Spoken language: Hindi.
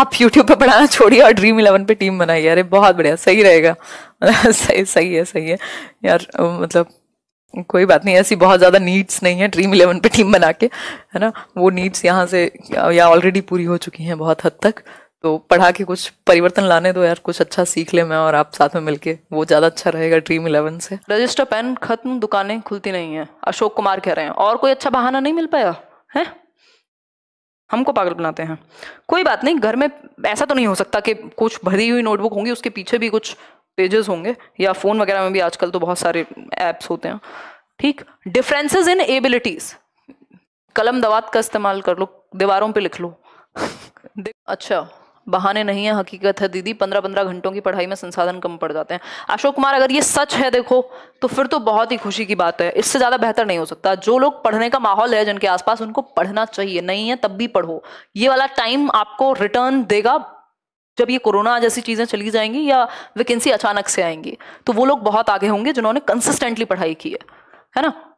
आप यूट्यूब पे बनाना छोड़िए और ड्रीम 11 पे टीम बनाइए। अरे बहुत बढ़िया, सही रहेगा। सही है यार, मतलब कोई बात नहीं, ऐसी बहुत ज़्यादा नीड्स नहीं है ड्रीम 11 पे टीम बना के, है ना। वो नीड्स यहाँ से या ऑलरेडी पूरी हो चुकी हैं बहुत हद तक, तो पढ़ा के कुछ परिवर्तन लाने दो यार, कुछ अच्छा सीख ले मैं और आप साथ में मिलके, वो ज़्यादा अच्छा रहेगा ड्रीम 11 से। रजिस्टर पेन खत्म, दुकानें खुलती नहीं है, अशोक कुमार कह रहे हैं। और कोई अच्छा बहाना नहीं मिल पाया है, हमको पागल बनाते हैं। कोई बात नहीं, घर में ऐसा तो नहीं हो सकता कि कुछ भरी हुई नोटबुक होंगी, उसके पीछे भी कुछ पेजेस होंगे, या फ़ोन वगैरह में भी आजकल तो बहुत सारे ऐप्स होते हैं। ठीक, डिफरेंसेस इन एबिलिटीज़, कलम दवात का इस्तेमाल कर लो, दीवारों पे लिख लो। अच्छा, बहाने नहीं है, हकीकत है दीदी। 15-15 घंटों की पढ़ाई में संसाधन कम पड़ जाते हैं। अशोक कुमार, अगर ये सच है देखो तो फिर तो बहुत ही खुशी की बात है, इससे ज़्यादा बेहतर नहीं हो सकता। जो लोग पढ़ने का माहौल है जिनके आसपास, उनको पढ़ना चाहिए, नहीं है तब भी पढ़ो। ये वाला टाइम आपको रिटर्न देगा जब ये कोरोना जैसी चीज़ें चली जाएंगी या वैकेंसी अचानक से आएंगी, तो वो लोग बहुत आगे होंगे जिन्होंने कंसिस्टेंटली पढ़ाई की है ना।